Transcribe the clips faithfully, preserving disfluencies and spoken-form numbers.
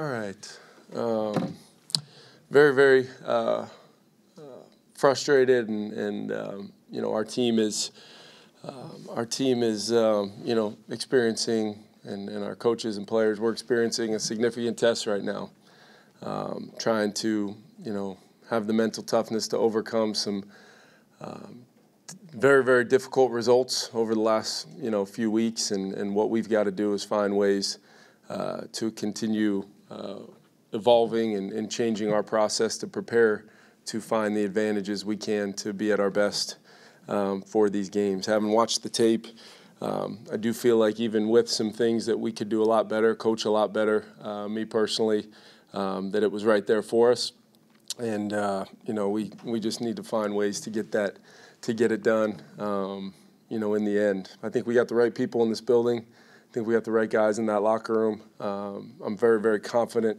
All right. Um, very, very uh, uh, frustrated, and, and um, you know, our team is, um, our team is, um, you know, experiencing, and, and our coaches and players, we're experiencing a significant test right now. Um, trying to, you know, have the mental toughness to overcome some um, very, very difficult results over the last, you know, few weeks, and, and what we've got to do is find ways uh, to continue uh, evolving and, and changing our process to prepare to find the advantages we can to be at our best um, for these games. Having watched the tape, um, I do feel like even with some things that we could do a lot better, coach a lot better, uh, me personally, um, that it was right there for us. And, uh, you know, we, we just need to find ways to get that, to get it done, um, you know, in the end. I think we got the right people in this building. I think we got the right guys in that locker room. Um, I'm very, very confident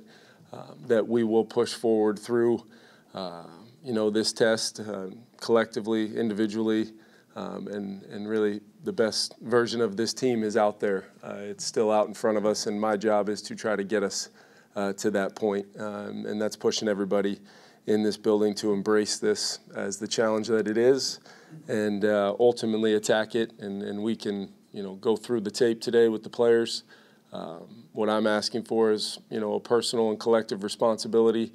uh, that we will push forward through, uh, you know, this test uh, collectively, individually, um, and, and really the best version of this team is out there. Uh, it's still out in front of us, and my job is to try to get us uh, to that point, um, and that's pushing everybody in this building to embrace this as the challenge that it is, and uh, ultimately attack it, and, and we can, you know, go through the tape today with the players. Um, what I'm asking for is, you know, a personal and collective responsibility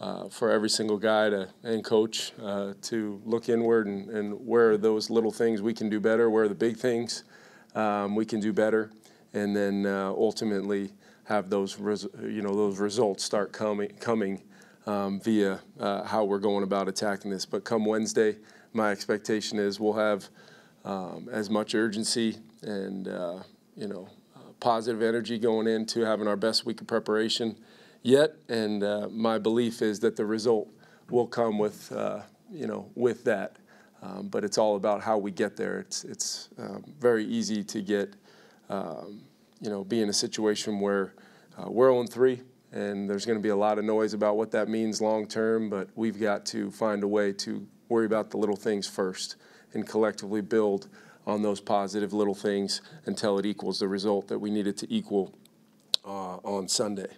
uh, for every single guy to, and coach uh, to look inward, and, and where are those little things we can do better, where are the big things um, we can do better, and then uh, ultimately have those, res you know, those results start coming, coming Um, via uh, how we're going about attacking this. But come Wednesday, my expectation is we'll have um, as much urgency and uh, you know, uh, positive energy going into having our best week of preparation yet. And uh, my belief is that the result will come with uh, you know, with that. Um, but it's all about how we get there. It's it's um, very easy to get um, you know, be in a situation where uh, we're oh and three. And there's going to be a lot of noise about what that means long term, but we've got to find a way to worry about the little things first and collectively build on those positive little things until it equals the result that we needed to equal uh, on Sunday.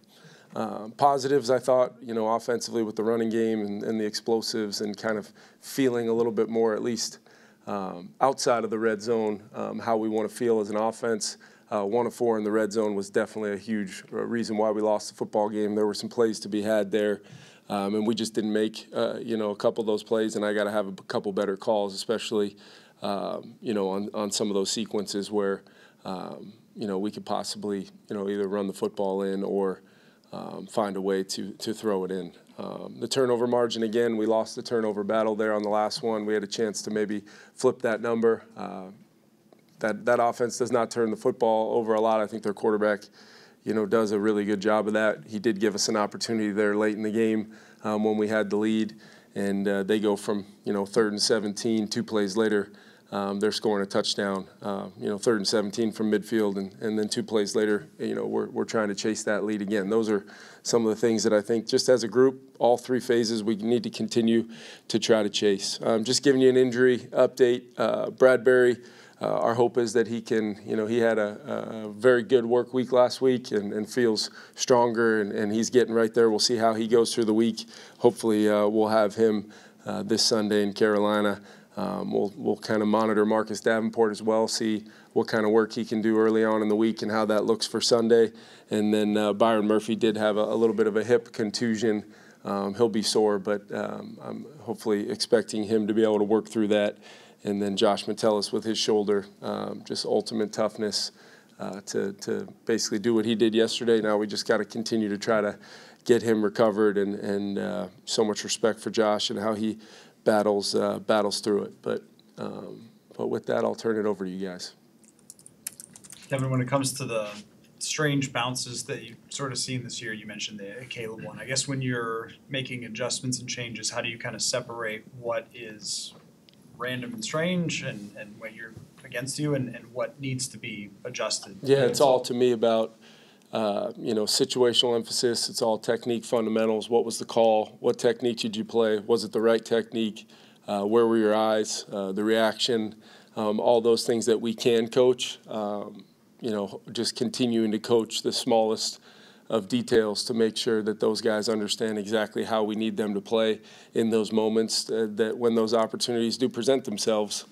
Uh, positives, I thought, you know, offensively with the running game and, and the explosives, and kind of feeling a little bit more, at least um, outside of the red zone, um, how we want to feel as an offense. Uh, one of four in the red zone was definitely a huge reason why we lost the football game. There were some plays to be had there, um, and we just didn't make, uh, you know, a couple of those plays, and I got to have a couple better calls, especially, um, you know, on, on some of those sequences where, um, you know, we could possibly, you know, either run the football in or um, find a way to, to throw it in. Um, the turnover margin, again, we lost the turnover battle there on the last one. We had a chance to maybe flip that number. Uh, That, that offense does not turn the football over a lot. I think their quarterback, you know, does a really good job of that. He did give us an opportunity there late in the game um, when we had the lead, and uh, they go from, you know, third and seventeen. Two plays later, um, they're scoring a touchdown. Uh, you know, third and seventeen from midfield, and, and then two plays later, you know, we're we're trying to chase that lead again. Those are some of the things that I think, just as a group, all three phases, we need to continue to try to chase. Um, just giving you an injury update, uh, Bradbury. Uh, our hope is that he can, you know, he had a, a very good work week last week, and, and feels stronger, and, and he's getting right there. We'll see how he goes through the week. Hopefully uh, we'll have him uh, this Sunday in Carolina. Um, we'll we'll kind of monitor Marcus Davenport as well, see what kind of work he can do early on in the week and how that looks for Sunday. And then uh, Byron Murphy did have a, a little bit of a hip contusion. Um, he'll be sore, but um, I'm hopefully expecting him to be able to work through that. And then Josh Metellus with his shoulder, um, just ultimate toughness uh, to, to basically do what he did yesterday. Now we just got to continue to try to get him recovered, and, and uh, so much respect for Josh and how he battles uh, battles through it. But, um, but with that, I'll turn it over to you guys. Kevin, when it comes to the strange bounces that you've sort of seen this year, you mentioned the Caleb one. I guess when you're making adjustments and changes, how do you kind of separate what is random and strange, and, and when you're against you, and, and what needs to be adjusted? Yeah, it's all to me about, uh, you know, situational emphasis. It's all technique fundamentals. What was the call? What technique did you play? Was it the right technique? Uh, where were your eyes? Uh, the reaction? Um, all those things that we can coach. Um, you know, just continuing to coach the smallest of details to make sure that those guys understand exactly how we need them to play in those moments, uh, that when those opportunities do present themselves,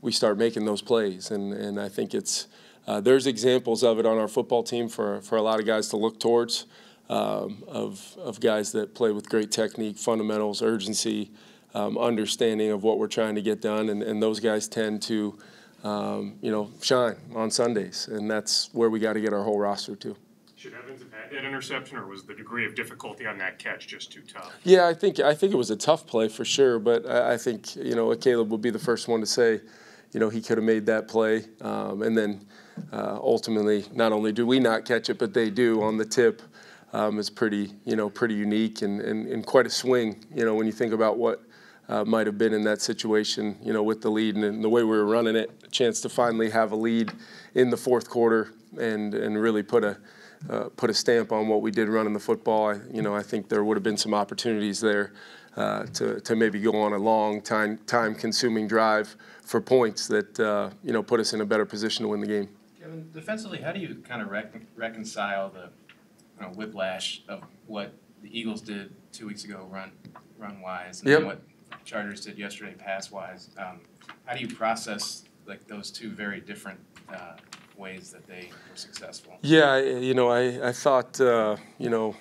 we start making those plays. And, and I think it's uh, there's examples of it on our football team for, for a lot of guys to look towards, um, of, of guys that play with great technique, fundamentals, urgency, um, understanding of what we're trying to get done. And, and those guys tend to, um, you know, shine on Sundays. And that's where we got to get our whole roster to. Should Evans have had that interception, or was the degree of difficulty on that catch just too tough? Yeah, I think I think it was a tough play for sure, but I, I think, you know, Caleb will be the first one to say, you know, he could have made that play. Um, and then uh, ultimately, not only do we not catch it, but they do on the tip. Um, it's pretty, you know, pretty unique and, and, and quite a swing, you know, when you think about what uh, might have been in that situation, you know, with the lead and, and the way we were running it, a chance to finally have a lead in the fourth quarter and, and really put a Uh, put a stamp on what we did running the football. I, you know, I think there would have been some opportunities there uh, to, to maybe go on a long time, time-consuming drive for points that, uh, you know, put us in a better position to win the game. Kevin, defensively, how do you kind of rec reconcile the you know, whiplash of what the Eagles did two weeks ago run, run-wise and yep. then what Chargers did yesterday pass-wise? Um, how do you process, like, those two very different uh, ways that they were successful? Yeah, you know, I, I thought, uh, you know,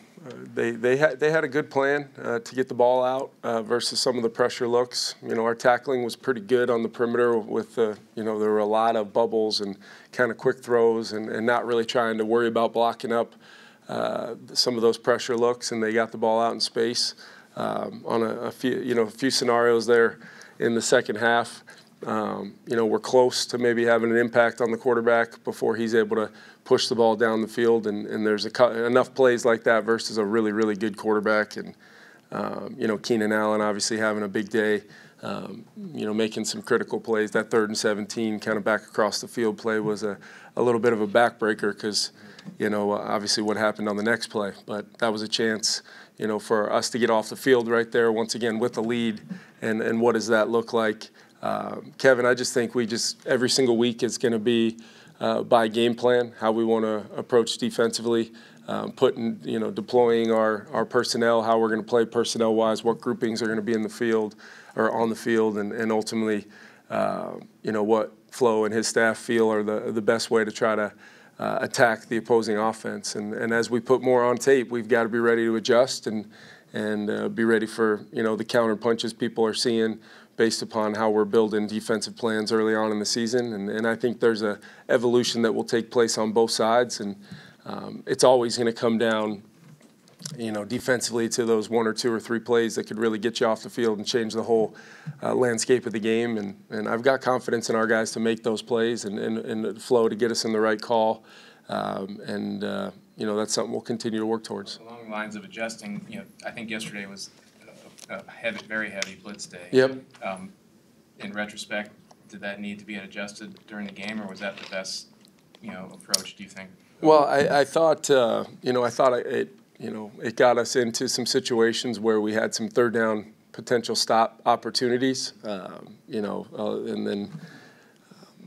they they had they had a good plan uh, to get the ball out uh, versus some of the pressure looks. You know, our tackling was pretty good on the perimeter with, uh, you know, there were a lot of bubbles and kind of quick throws and, and not really trying to worry about blocking up uh, some of those pressure looks, and they got the ball out in space um, on a, a few, you know, a few scenarios there in the second half. Um, you know, we're close to maybe having an impact on the quarterback before he's able to push the ball down the field, and, and there's a, enough plays like that versus a really, really good quarterback. And, um, you know, Keenan Allen obviously having a big day, um, you know, making some critical plays. That third and seventeen kind of back across the field play was a, a little bit of a backbreaker because, you know, obviously what happened on the next play. But that was a chance, you know, for us to get off the field right there once again with the lead, and, and what does that look like? Uh, Kevin, I just think we just every single week is going to be uh, by game plan how we want to approach defensively, um, putting you know deploying our our personnel, how we're going to play personnel wise, what groupings are going to be in the field or on the field, and, and ultimately uh, you know what Flo and his staff feel are the the best way to try to uh, attack the opposing offense. And, and as we put more on tape, we've got to be ready to adjust and and uh, be ready for you know the counter punches people are seeing, based upon how we're building defensive plans early on in the season. And, and I think there's an evolution that will take place on both sides. And um, it's always going to come down, you know, defensively to those one or two or three plays that could really get you off the field and change the whole uh, landscape of the game. And, and I've got confidence in our guys to make those plays and, and, and Flo to get us in the right call. Um, and, uh, you know, that's something we'll continue to work towards. Along the lines of adjusting, you know, I think yesterday was – a heavy, very heavy blitz day. Yep. Um, in retrospect, did that need to be adjusted during the game, or was that the best, you know, approach? Do you think? Well, I, I thought, uh, you know, I thought it, you know, it got us into some situations where we had some third down potential stop opportunities, um, you know, uh, and then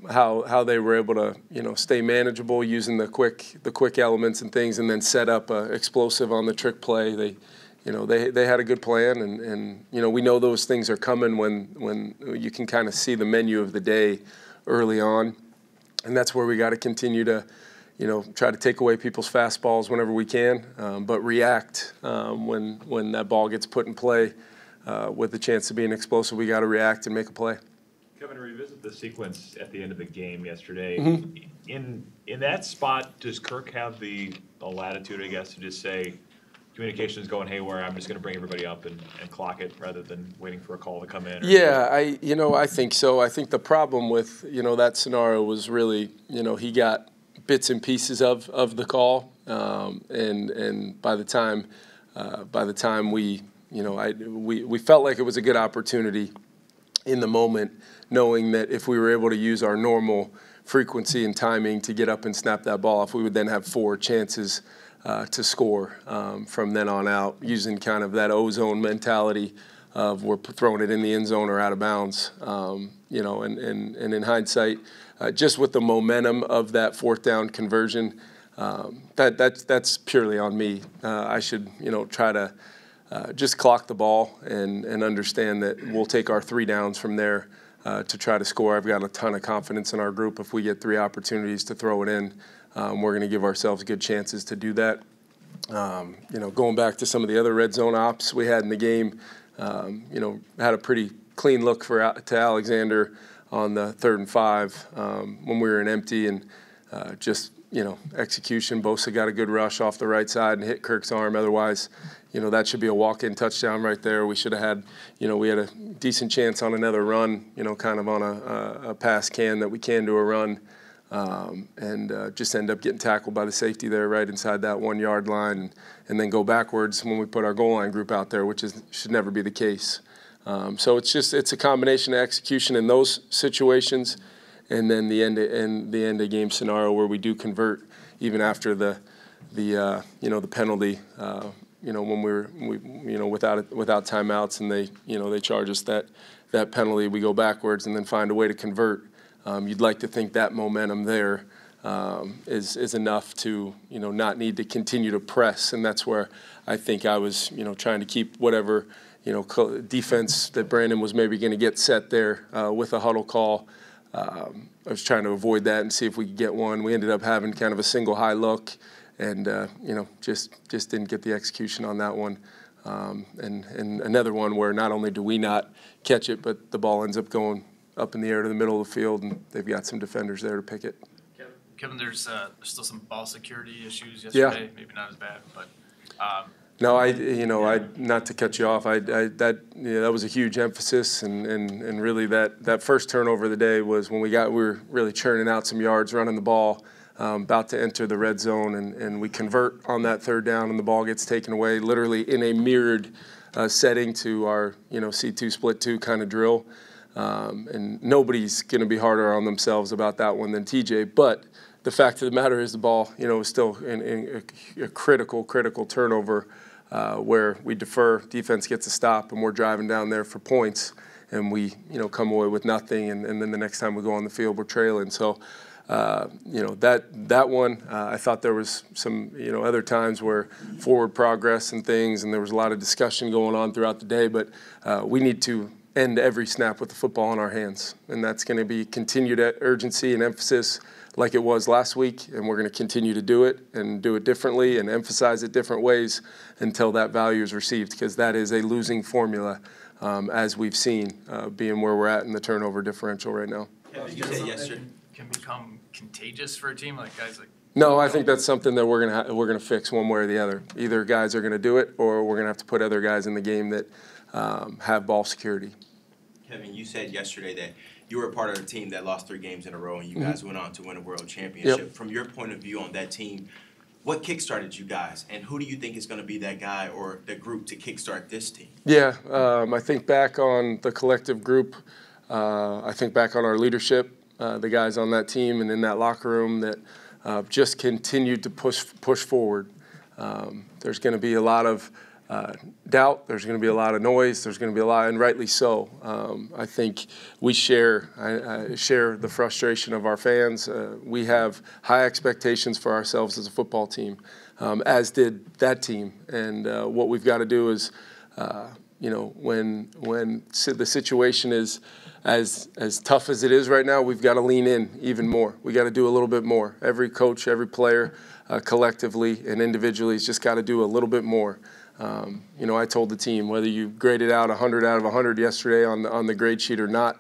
how how they were able to, you know, stay manageable using the quick the quick elements and things, and then set up a explosive on the trick play. They. You know, they, they had a good plan, and, and, you know, we know those things are coming when, when you can kind of see the menu of the day early on. And that's where we got to continue to, you know, try to take away people's fastballs whenever we can, um, but react um, when, when that ball gets put in play uh, with the chance to be an explosive. We got to react and make a play. Kevin, revisit the sequence at the end of the game yesterday. Mm-hmm. In, in that spot, does Kirk have the, the latitude, I guess, to just say, communication's going haywire, I'm just going to bring everybody up and, and clock it rather than waiting for a call to come in? Or yeah, I, you know, I think so. I think the problem with, you know, that scenario was really, you know, he got bits and pieces of, of the call. Um, and, and by the time, uh, by the time we, you know, I, we, we felt like it was a good opportunity in the moment, knowing that if we were able to use our normal frequency and timing to get up and snap that ball off, we would then have four chances Uh, to score um, from then on out, using kind of that ozone mentality of we're throwing it in the end zone or out of bounds, um, you know, and, and, and in hindsight, uh, just with the momentum of that fourth down conversion, um, that that's that's purely on me. Uh, I should, you know, try to uh, just clock the ball and and understand that we'll take our three downs from there uh, to try to score. I've got a ton of confidence in our group. If we get three opportunities to throw it in, um, we're going to give ourselves good chances to do that. Um, you know, going back to some of the other red zone ops we had in the game, um, you know, had a pretty clean look for to Alexander on the third and five um, when we were in empty, and uh, just, you know, execution. Bosa got a good rush off the right side and hit Kirk's arm. Otherwise, you know, that should be a walk-in touchdown right there. We should have had, you know, we had a decent chance on another run, you know, kind of on a, a, a pass can that we can do a run. Um, and uh, just end up getting tackled by the safety there right inside that one-yard line, and, and then go backwards when we put our goal line group out there, which is, should never be the case. Um, so it's just it's a combination of execution in those situations, and then the end and the end of game scenario where we do convert even after the the uh, you know the penalty uh, you know when we were we you know without without timeouts, and they you know they charge us that that penalty. We go backwards and then find a way to convert. Um, you'd like to think that momentum there um, is, is enough to, you know, not need to continue to press. And that's where I think I was, you know, trying to keep whatever, you know, defense that Brandon was maybe going to get set there uh, with a huddle call. Um, I was trying to avoid that and see if we could get one. We ended up having kind of a single high look and, uh, you know, just, just didn't get the execution on that one. Um, and, and another one where not only do we not catch it, but the ball ends up going up in the air to the middle of the field, and they've got some defenders there to pick it. Kevin, Kevin there's uh, still some ball security issues yesterday. Yeah. Maybe not as bad, but um, no, I you know yeah. I not to cut you off. I, I that yeah, that was a huge emphasis, and, and and really that that first turnover of the day was when we got we were really churning out some yards, running the ball, um, about to enter the red zone, and and we convert on that third down, and the ball gets taken away, literally in a mirrored uh, setting to our you know C two split two kind of drill. Um, and nobody's going to be harder on themselves about that one than T J. But the fact of the matter is the ball, you know, is still in, in a, a critical, critical turnover uh, where we defer, defense gets a stop, and we're driving down there for points, and we, you know, come away with nothing. And, and then the next time we go on the field, we're trailing. So, uh, you know, that that one, uh, I thought there was some, you know, other times where forward progress and things, and there was a lot of discussion going on throughout the day. But uh, we need to end every snap with the football in our hands. And that's going to be continued urgency and emphasis like it was last week, and we're going to continue to do it and do it differently and emphasize it different ways until that value is received, because that is a losing formula, um, as we've seen, uh, being where we're at in the turnover differential right now. Yeah, you say yesterday can become contagious for a team, like guys like... No, I think that's something that we're going to we're going to fix one way or the other. Either guys are going to do it, or we're going to have to put other guys in the game that um, have ball security. Kevin, you said yesterday that you were a part of a team that lost three games in a row, and you guys mm-hmm. went on to win a world championship. Yep. From your point of view on that team, what kickstarted you guys, and who do you think is going to be that guy or the group to kickstart this team? Yeah, um, I think back on the collective group. Uh, I think back on our leadership, uh, the guys on that team and in that locker room that uh, just continued to push push forward. Um, there's going to be a lot of Uh, doubt, there's going to be a lot of noise, there's going to be a lot, and rightly so. Um, I think we share I, I share the frustration of our fans. Uh, we have high expectations for ourselves as a football team, um, as did that team. And uh, what we've got to do is, uh, you know, when when the situation is as as tough as it is right now, we've got to lean in even more. We got to do a little bit more. Every coach, every player, uh, collectively and individually, has just got to do a little bit more. Um, you know, I told the team, whether you graded out one hundred out of one hundred yesterday on the, on the grade sheet or not,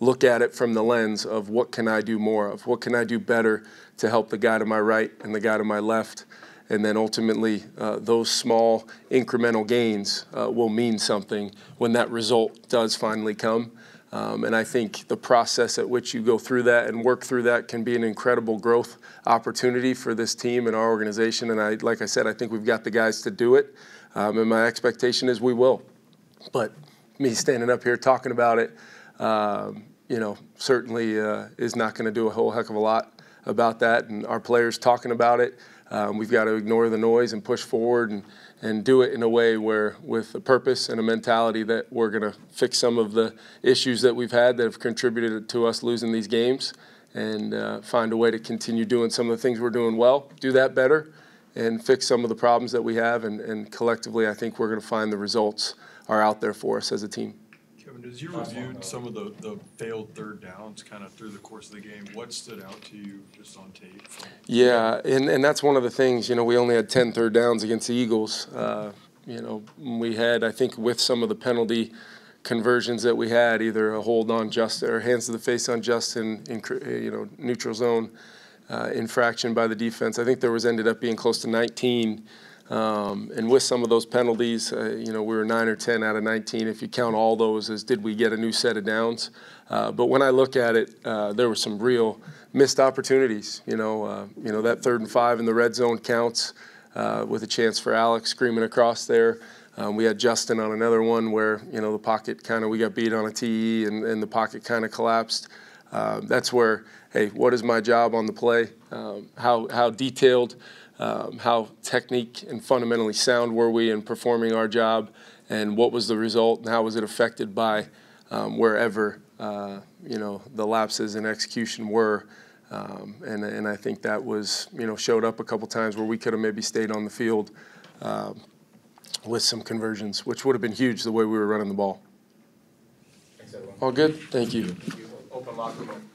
look at it from the lens of what can I do more of? What can I do better to help the guy to my right and the guy to my left? And then ultimately, uh, those small incremental gains uh, will mean something when that result does finally come. Um, and I think the process at which you go through that and work through that can be an incredible growth opportunity for this team and our organization. And I, like I said, I think we've got the guys to do it. Um, and my expectation is we will. But me standing up here talking about it, um, you know, certainly uh, is not going to do a whole heck of a lot about that. And our players talking about it, um, we've got to ignore the noise and push forward and, and do it in a way where with a purpose and a mentality that we're going to fix some of the issues that we've had that have contributed to us losing these games. and uh, find a way to continue doing some of the things we're doing well, do that better, and fix some of the problems that we have. And, and collectively, I think we're going to find the results are out there for us as a team. Kevin, as you reviewed some of the, the failed third downs kind of through the course of the game, what stood out to you just on tape? Yeah, and, and that's one of the things. You know, we only had ten third downs against the Eagles. Uh, you know, we had, I think, with some of the penalty conversions that we had, either a hold on Justin or hands to the face on Justin, in, you know, neutral zone uh, infraction by the defense. I think there was ended up being close to nineteen. Um, and with some of those penalties, uh, you know, we were nine or ten out of nineteen. If you count all those as did we get a new set of downs. Uh, but when I look at it, uh, there were some real missed opportunities. You know, uh, you know, that third and five in the red zone counts uh, with a chance for Alex screaming across there. Um, we had Justin on another one where, you know, the pocket kind of, we got beat on a T E and, and the pocket kind of collapsed. Uh, that's where, hey, what is my job on the play? Um, how, how detailed? Um, how technique and fundamentally sound were we in performing our job, and what was the result, and how was it affected by um, wherever uh, you know, the lapses in execution were, um, and and I think that was, you know, showed up a couple times where we could have maybe stayed on the field um, with some conversions, which would have been huge the way we were running the ball. Thanks, everyone. All good. Thank you. Thank you. Open locker room.